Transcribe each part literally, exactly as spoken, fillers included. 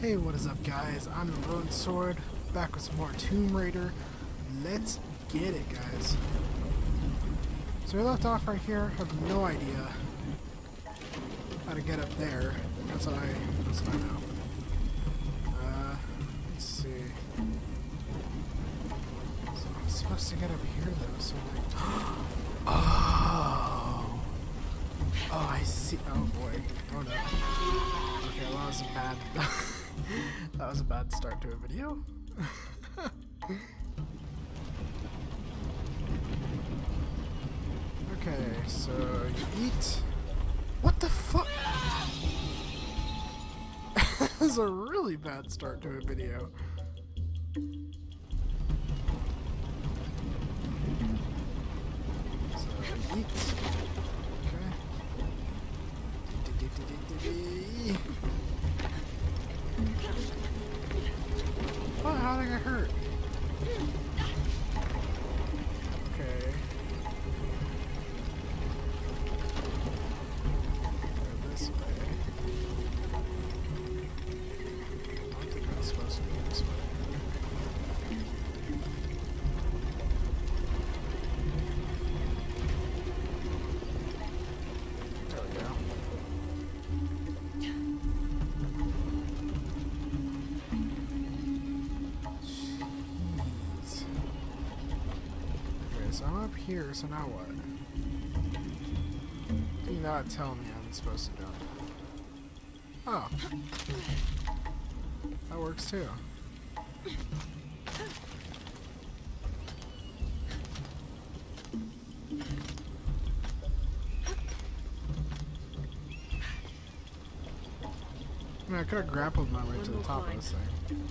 Hey, what is up, guys? I'm the Rune Sword, back with some more Tomb Raider. Let's get it, guys. So we left off right here. I have no idea how to get up there. That's what I, that's what I know. Uh, let's see. So I'm supposed to get up here, though, so I'm like... Oh! Oh, I see. Oh, boy. Oh, no. Okay, well, that was a bad... That was a bad start to a video. Okay, so you eat. What the fuck? That was a really bad start to a video. So eat. Okay. Oh, how did I get hurt? Okay. Go this way. I don't think I was supposed to go this way. There we go. So I'm up here, so now what? Do not tell me I'm supposed to jump. Oh. That works too. I mean, I could have grappled my way to the top of this thing.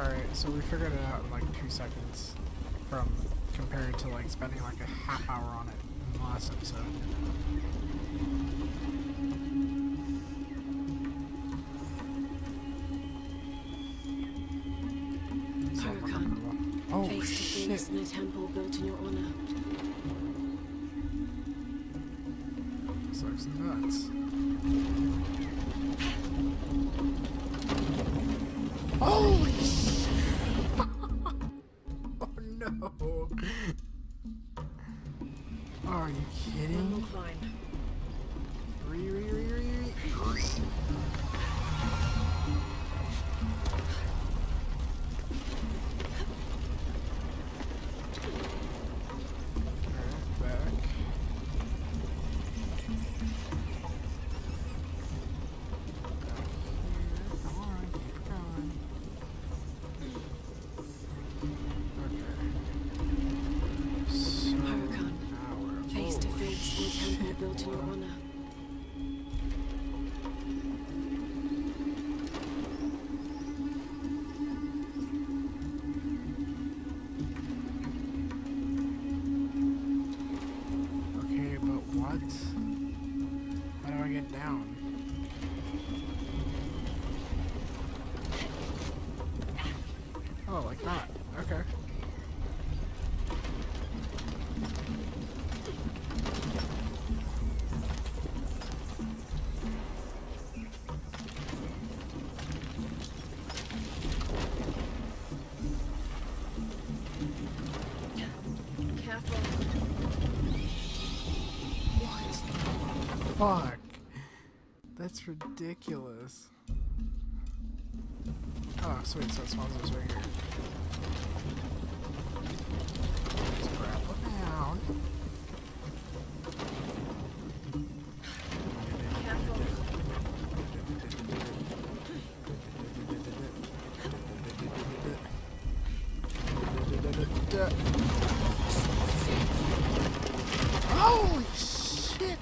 Alright, so we figured it out in like two seconds from compared to like spending like a half hour on it in the last episode. Hakan, oh, face to face in a temple built in your honor. This looks nuts. Holy shit! Oh no! Are you kidding? Re re re re re. Alright, back. Built in your honor. Okay, but what? How do I get down? Oh, like that. Okay. Fuck! That's ridiculous. Oh, sweet, so it spawns us right here. Let's grapple down. Careful. Holy shit!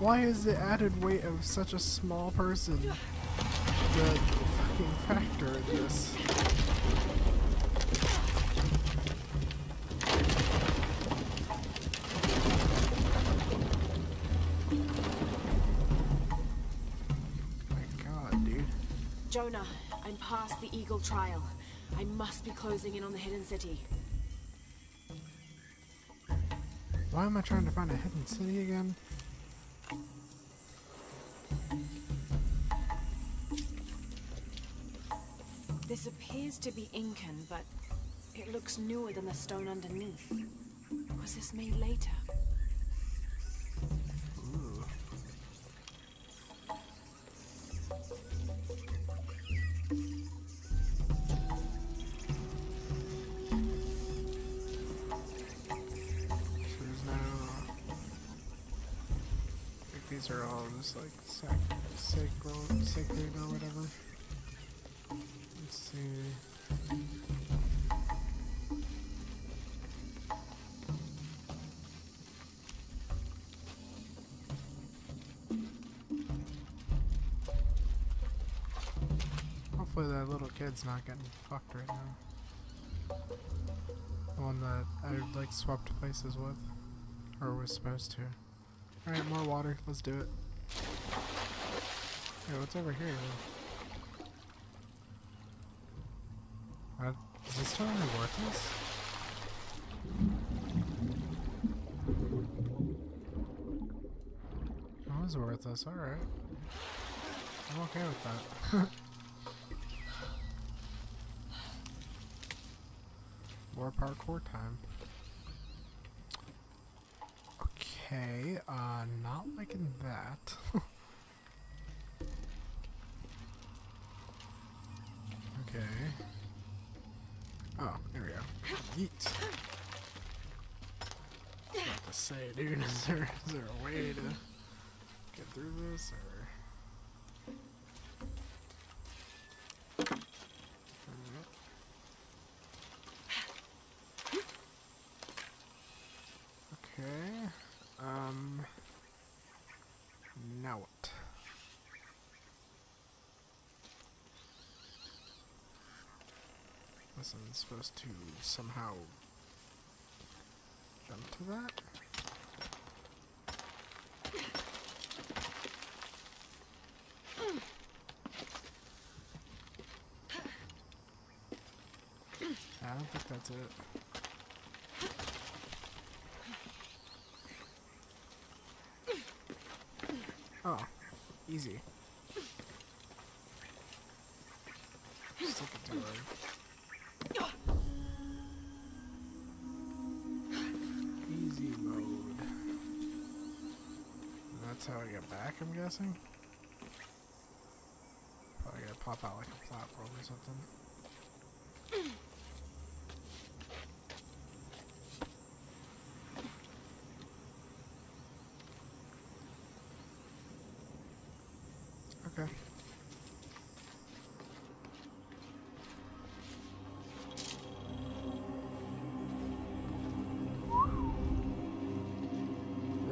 Why is the added weight of such a small person the fucking factor of this? My god, dude. Jonah, I'm past the Eagle Trial. I must be closing in on the hidden city. Why am I trying to find a hidden city again? This appears to be Incan, but it looks newer than the stone underneath. Was this made later? Ooh. These are all just like sac sacred, sacred or whatever. Let's see. Hopefully that little kid's not getting fucked right now. The one that I like swapped places with, or was supposed to. Alright, more water. Let's do it. Hey, what's over here? What? Is this totally worthless? That was worthless. Alright. I'm okay with that. More parkour time. Okay, uh, not liking that. Okay. Oh, there we go. Yeet. What to say, dude? Is there, is there a way to get through this, or...? I'm supposed to somehow jump to that. I don't think that's it. Oh, easy. Just look at the road. How I get back, I'm guessing? Probably gotta pop out like a platform or something. Okay.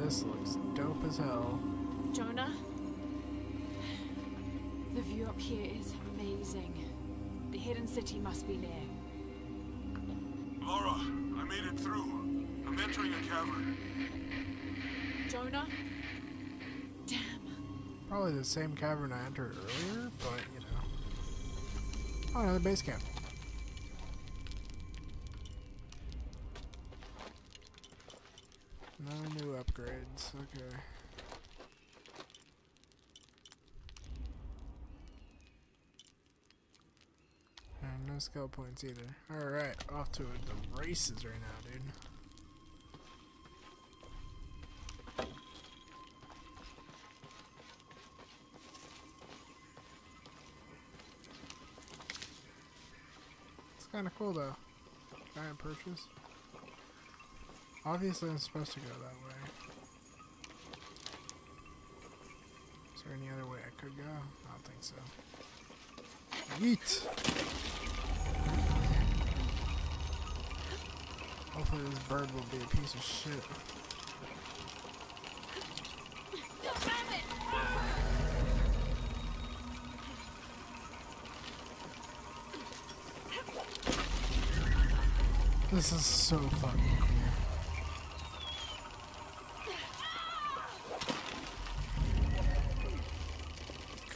This looks dope as hell. Jonah? The view up here is amazing. The hidden city must be near. Lara, I made it through. I'm entering a cavern. Jonah? Damn. Probably the same cavern I entered earlier, but you know. Oh, another base camp. No new upgrades, okay. And no skill points either. Alright, off to the races right now, dude. It's kinda cool though. Giant purchase. Obviously, I'm supposed to go that way. Is there any other way I could go? I don't think so. Yeet! Hopefully this bird will be a piece of shit. This is so fucking cool.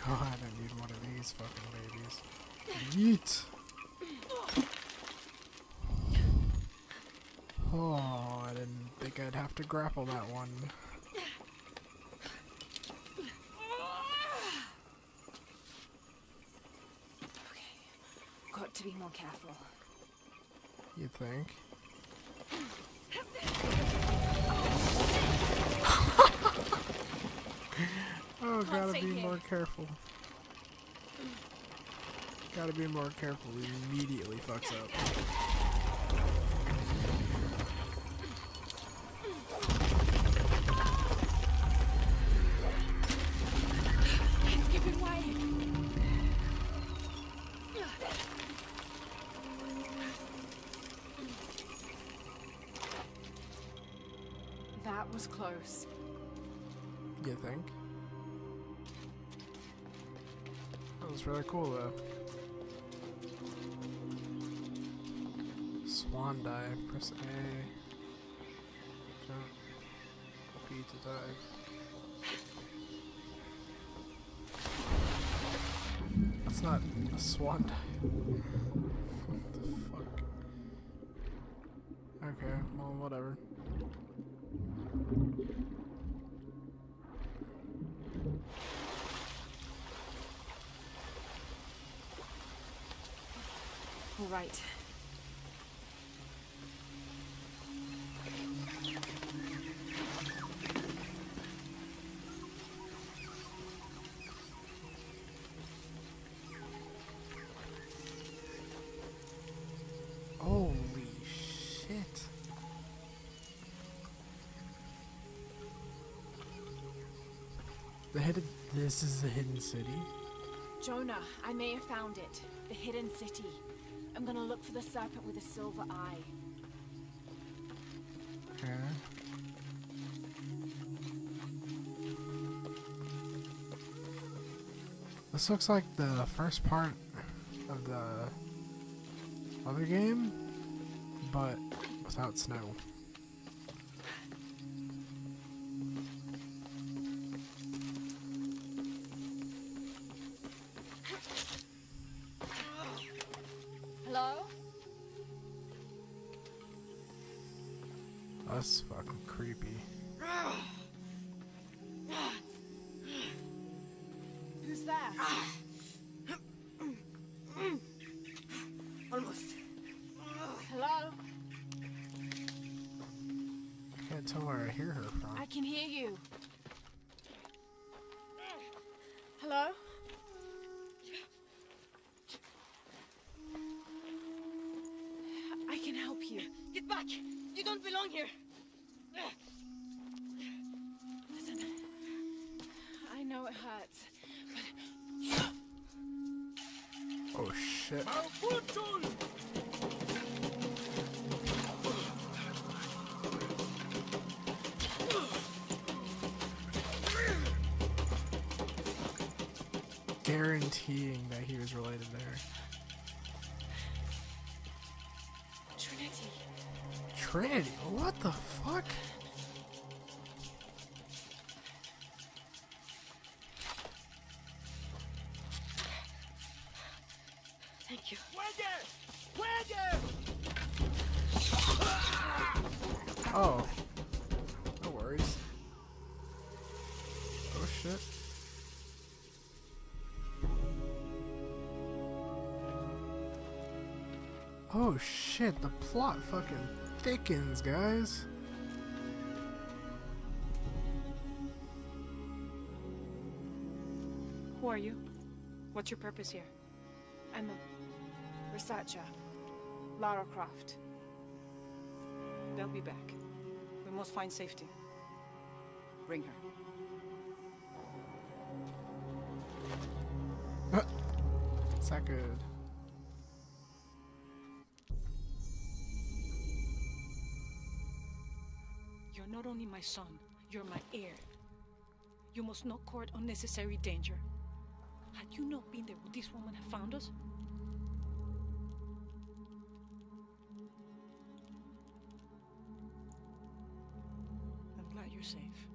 God, I need one of these fucking babies. Yeet! Oh, I didn't think I'd have to grapple that one. Okay, got to be more careful. You think? Oh, gotta be more careful. Gotta be more careful. He immediately fucks up. Close. You think? That was really cool though. Swan dive, press A. Jump. B to dive. That's not a swan dive. What the fuck? Okay, well, whatever. All right. Holy shit. The hidden, this is the hidden city? Jonah, I may have found it. The hidden city. I'm gonna look for the serpent with a silver eye. Okay. This looks like the first part of the other game, but without snow. That's fucking creepy. Who's that? Almost. Hello? I can't tell where I hear her from. I can hear you. Hello? I can help you. Get back! You don't belong here! Listen, I know it hurts, but... Oh shit. Guaranteeing that he was related there. Trinity. Trinity? What the fuck? Thank you. Oh. No worries. Oh shit. Oh shit, the plot fucking thickens, guys. Who are you? What's your purpose here? I'm a researcher, Lara Croft. They'll be back. We must find safety. Bring her. It's not good. Not only my son, you're my heir. You must not court unnecessary danger. Had you not been there, would this woman have found us? you're safe.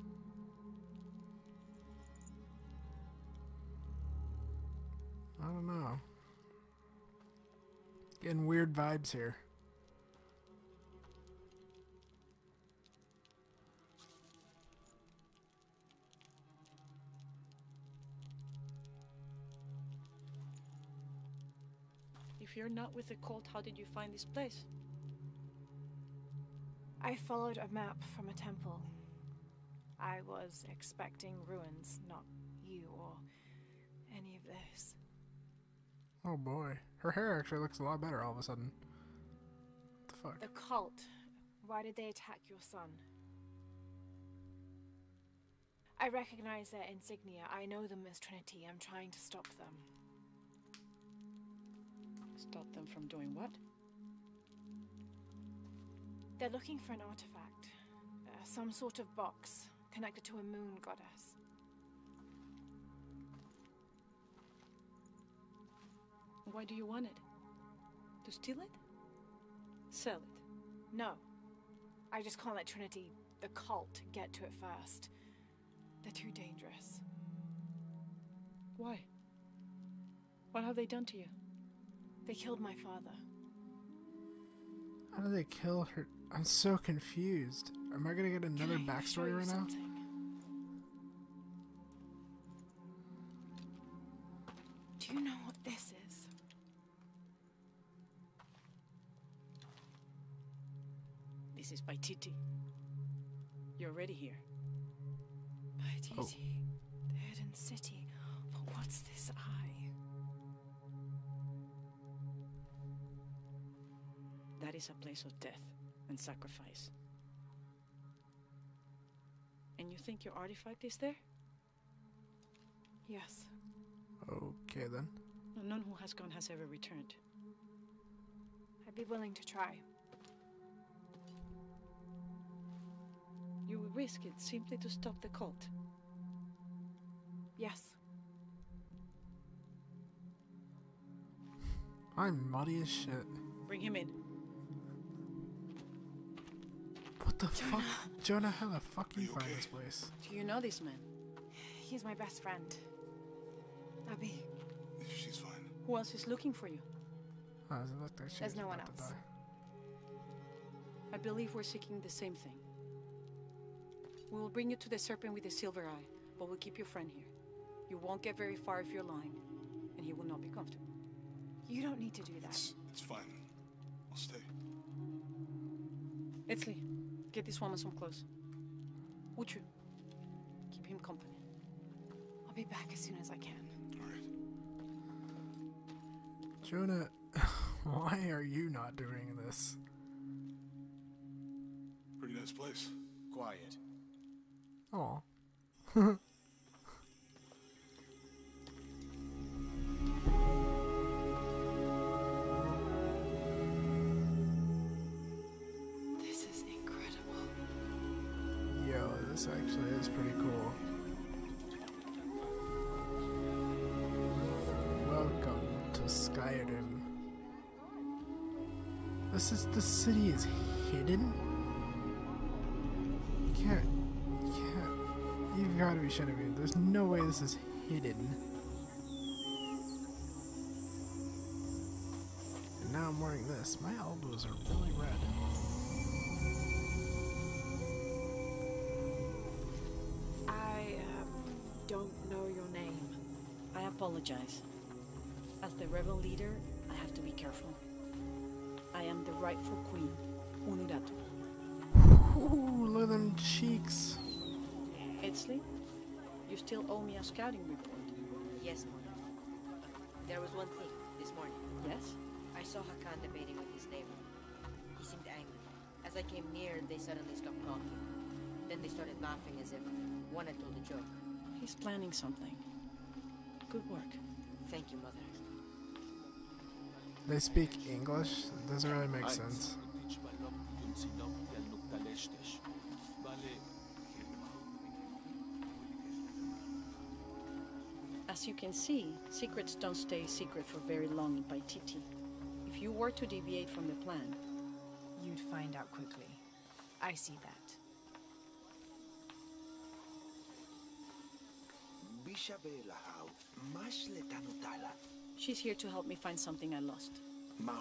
I don't know. Getting weird vibes here. If you're not with the cult, how did you find this place? I followed a map from a temple. I was expecting ruins, not you or any of this. Oh boy. Her hair actually looks a lot better all of a sudden. What the fuck? The cult. Why did they attack your son? I recognize their insignia. I know them as Trinity. I'm trying to stop them. Stop them from doing what? They're looking for an artifact. Uh, some sort of box connected to a moon goddess. Why do you want it? To steal it? Sell it? No. I just can't let Trinity, the cult, get to it first. They're too dangerous. Why? What have they done to you? They killed my father. How did they kill her? I'm so confused. Am I gonna get another backstory right now? Do you know what this is? This is Paititi. You're already here. Paititi, oh. The hidden city. But what's this eye? That is a place of death and sacrifice. And you think your artifact is there? Yes. Okay then. None who has gone has ever returned. I'd be willing to try. You will risk it simply to stop the cult? Yes. I'm muddy as shit. Bring him in. What the Jonah. fuck? Jonah, how the fuck do you find this place? Do you know this man? He's my best friend. Abby. She's fine. Who else is looking for you? Oh, there. There's no one else. I believe we're seeking the same thing. We will bring you to the serpent with the silver eye, but we'll keep your friend here. You won't get very far if you're lying, and he will not be comfortable. You don't need to do that. It's, it's fine. I'll stay. Esley. Get this woman some clothes. Uchi, keep him company. I'll be back as soon as I can. All right. Jonah, why are you not doing this? Pretty nice place. Quiet. Oh. This actually is pretty cool. Welcome to Skyrim. This is the city is hidden? You can't you can't you've gotta be shitting me. There's no way this is hidden. And now I'm wearing this. My elbows are really red. Apologize. As the rebel leader, I have to be careful. I am the rightful queen, Unuratu. Ooh, look at them cheeks. Esley, you still owe me a scouting report. Yes, Mona. There was one thing this morning. Yes? I saw Hakan debating with his neighbor. He seemed angry. As I came near, they suddenly stopped talking. Then they started laughing as if one had told a joke. He's planning something. Good work. Thank you, Mother. They speak English? It doesn't really make sense. As you can see, secrets don't stay secret for very long in Paititi. If you were to deviate from the plan, you'd find out quickly. I see that. She's here to help me find something I lost. You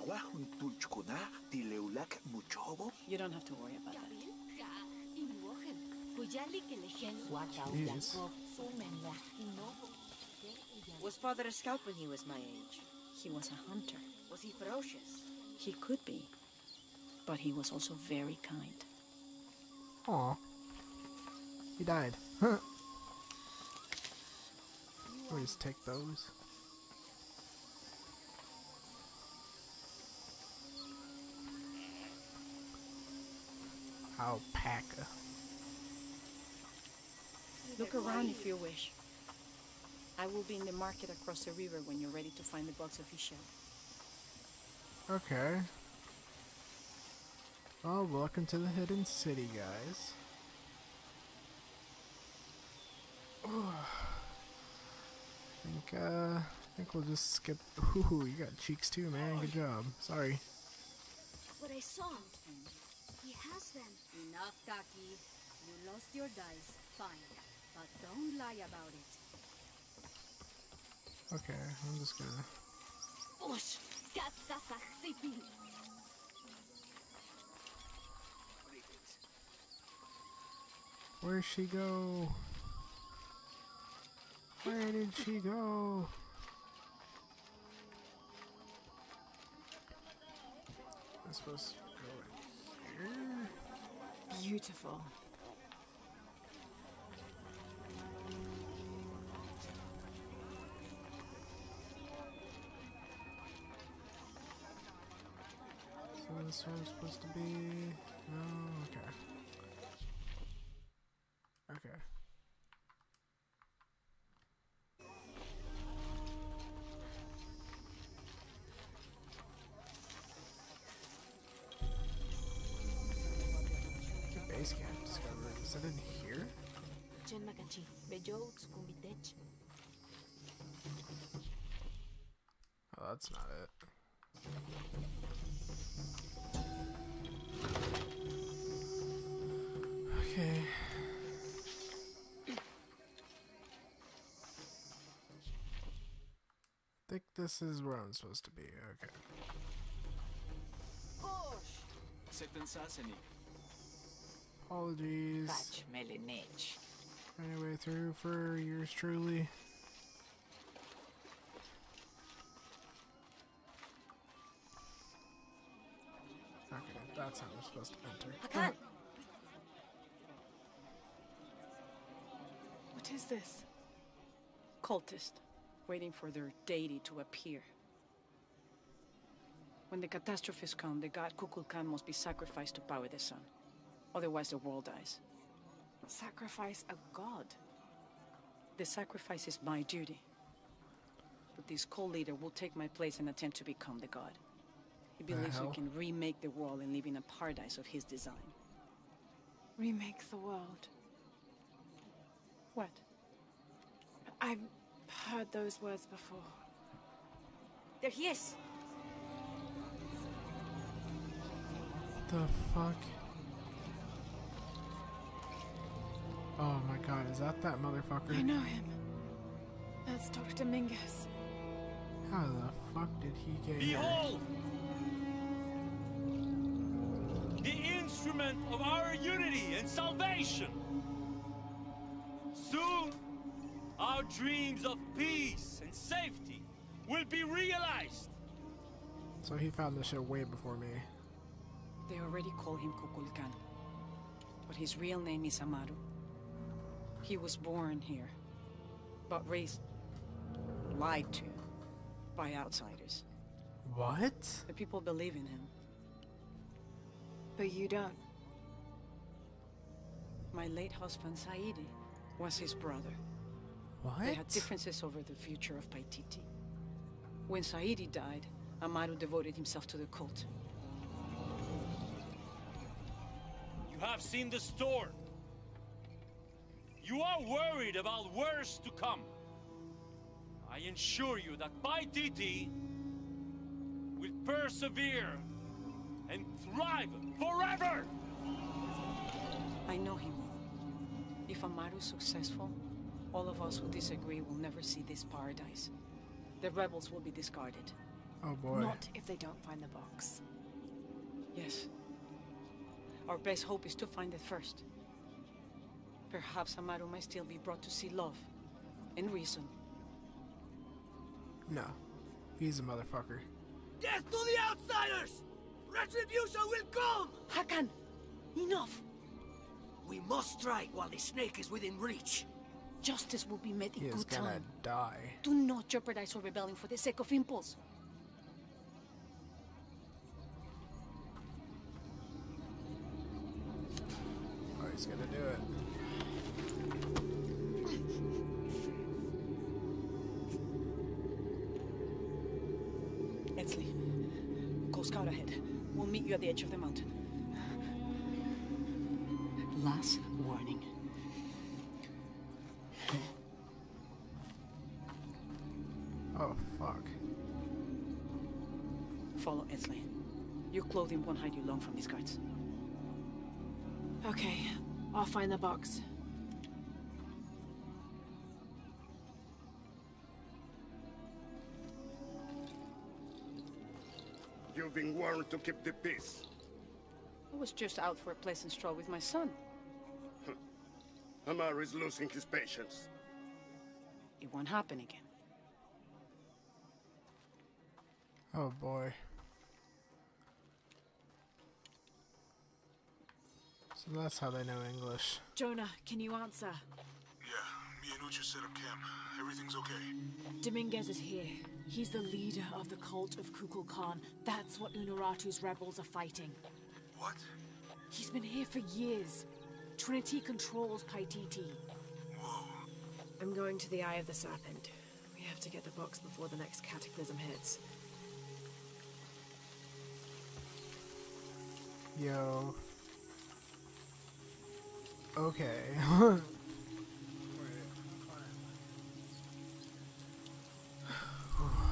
don't have to worry about that. Yes. Was father a scout when he was my age? He was a hunter. Was he ferocious? He could be, but he was also very kind. Aw. He died. Huh. We'll just take those. Alpaca. Look around if you wish. I will be in the market across the river when you're ready to find the box of fish. Okay. Oh, welcome to the hidden city, guys. Ooh. I think uh, I think we'll just skip. Ooh, you got cheeks too, man. Good job. Sorry. What I saw. He has them. Enough, Taki. You lost your dice. Fine, but don't lie about it. Okay, I'm just gonna. Where'd she go? Where did she go? I'm supposed to go in here. Beautiful. So this one's supposed to be... No, okay. Okay. Base camp discovered. Is that in here? Oh, that's not it. Okay. I think this is where I'm supposed to be. Okay. Apologies. Anyway, through for yours truly. Okay, that's how we're supposed to enter. Hakan. Oh. What is this? Cultist, waiting for their deity to appear. When the catastrophes come, the god Kukulkan must be sacrificed to power the sun. Otherwise the world dies. Sacrifice a god? The sacrifice is my duty. But this cult leader will take my place and attempt to become the god. He believes we can remake the world and live in a paradise of his design. Remake the world? What? I've heard those words before. There he is! The fuck? Oh my god, is that that motherfucker? I know him. That's Doctor Dominguez. How the fuck did he get Behold! Her? The instrument of our unity and salvation! Soon, our dreams of peace and safety will be realized! So he found this shit way before me. They already call him Kukulkan, but his real name is Amaru. He was born here, but raised, lied to, by outsiders. What? The people believe in him. But you don't. My late husband, Saidi, was his brother. What? They had differences over the future of Paititi. When Saidi died, Amaru devoted himself to the cult. You have seen the storm. You are worried about worse to come. I ensure you that Paititi will persevere and thrive forever! I know him. If Amaru is successful, All of us who disagree will never see this paradise. The rebels will be discarded. Oh boy. Not if they don't find the box. Yes. Our best hope is to find it first. Perhaps Amaru may still be brought to see love. And reason. No. He's a motherfucker. Death to the outsiders! Retribution will come! Hakan! Enough! We must strike while the snake is within reach. Justice will be met in he good time. He's gonna die. Do not jeopardize your rebellion for the sake of impulse. Oh, he's gonna do it. Esley, go scout ahead. We'll meet you at the edge of the mountain. Last warning. Oh, fuck. Follow Esley. Your clothing won't hide you long from these guards. Okay, I'll find the box. You've been warned to keep the peace. I was just out for a pleasant stroll with my son. Amaru is losing his patience. It won't happen again. Oh boy. So that's how they know English. Jonah, can you answer? Yeah, me and Uchi set up camp. Everything's okay. Dominguez is here. He's the leader of the cult of Kukulkan. That's what Unuratu's rebels are fighting. What? He's been here for years. Trinity controls Paititi. Whoa. I'm going to the Eye of the Serpent. We have to get the box before the next cataclysm hits. Yo. Okay.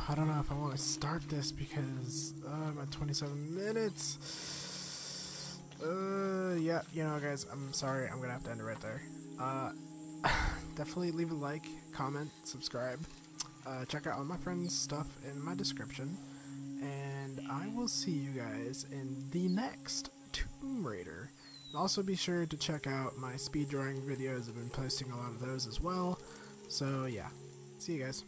I don't know if I want to start this because uh, I'm at twenty-seven minutes. Uh, yeah, you know, guys, I'm sorry, I'm gonna have to end it right there. Uh, definitely leave a like, comment, subscribe, uh, check out all my friends' stuff in my description, and I will see you guys in the next Tomb Raider. And also be sure to check out my speed drawing videos. I've been posting a lot of those as well, so yeah, see you guys.